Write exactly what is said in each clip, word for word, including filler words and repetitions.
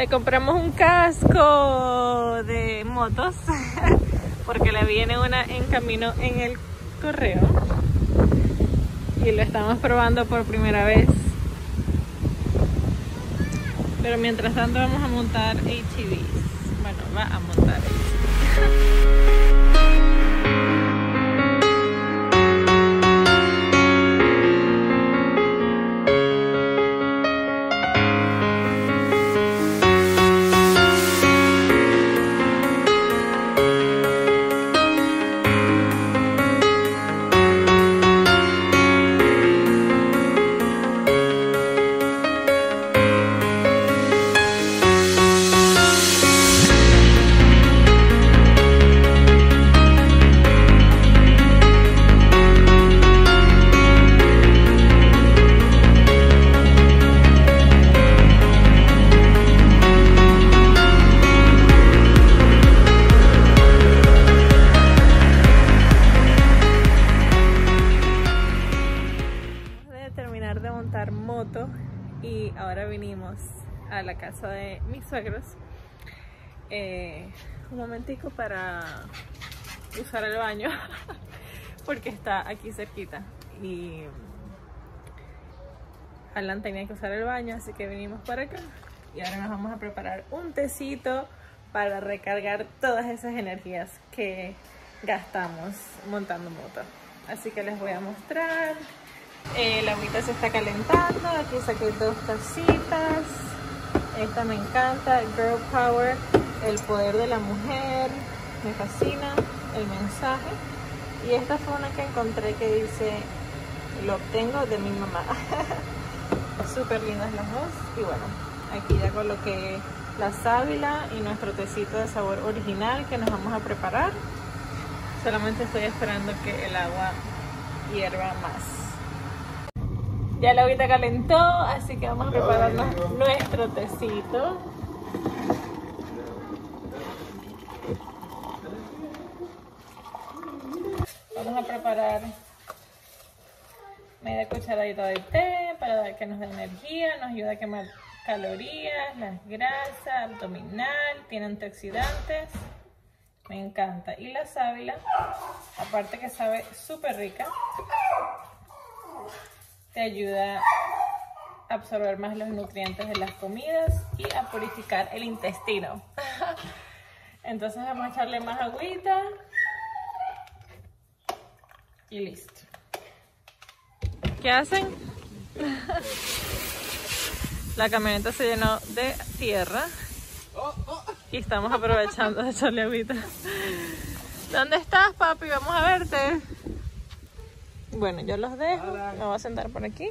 Le compramos un casco de motos porque le viene una en camino en el correo y lo estamos probando por primera vez. Pero mientras tanto vamos a montar H T Vs. Bueno, va a montar H T Vs. Y ahora vinimos a la casa de mis suegros eh, un momentico para usar el baño porque está aquí cerquita y Alan tenía que usar el baño, así que vinimos para acá y ahora nos vamos a preparar un tecito para recargar todas esas energías que gastamos montando moto. Así que les voy a mostrar. Eh, la agüita se está calentando, aquí saqué dos tacitas. Esta me encanta, Girl Power, el poder de la mujer, me fascina el mensaje. Y esta fue una que encontré que dice, lo obtengo de mi mamá. Súper lindas las dos. Y bueno, aquí ya coloqué la sábila y nuestro tecito de sabor original que nos vamos a preparar. Solamente estoy esperando que el agua hierva más. Ya la agüita calentó, así que vamos a prepararnos nuestro tecito. Vamos a preparar media cucharadita de té para dar que nos dé energía, nos ayuda a quemar calorías, las grasas, abdominal, tiene antioxidantes. Me encanta. Y la sábila, aparte que sabe súper rica, te ayuda a absorber más los nutrientes de las comidas y a purificar el intestino. Entonces vamos a echarle más agüita y listo. ¿Qué hacen? La camioneta se llenó de tierra y estamos aprovechando de echarle agüita. ¿Dónde estás, papi? Vamos a verte. Bueno, yo los dejo, me voy a sentar por aquí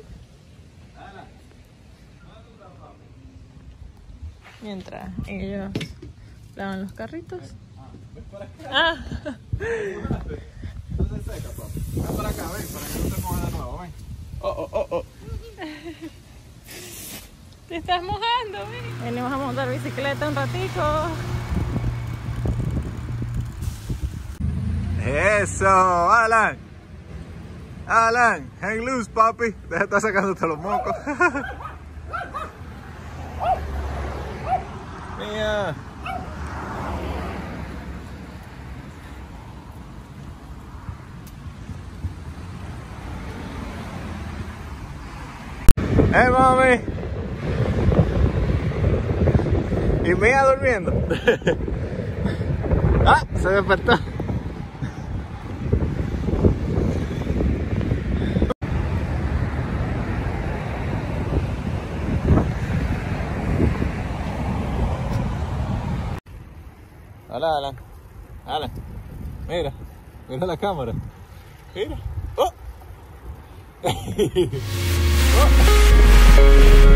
mientras ellos lavan los carritos. Ah. Oh, oh, oh. Te estás mojando, ven. Venimos a montar bicicleta un ratico. Eso, Alan. Alan, hang loose, papi. Deja de estar sacándote los mocos. Mía. Hey, mami. Y Mía durmiendo. Ah, se despertó. Hola, Alan. Alan, mira, mira la cámara. Mira. ¡Oh! ¡Oh!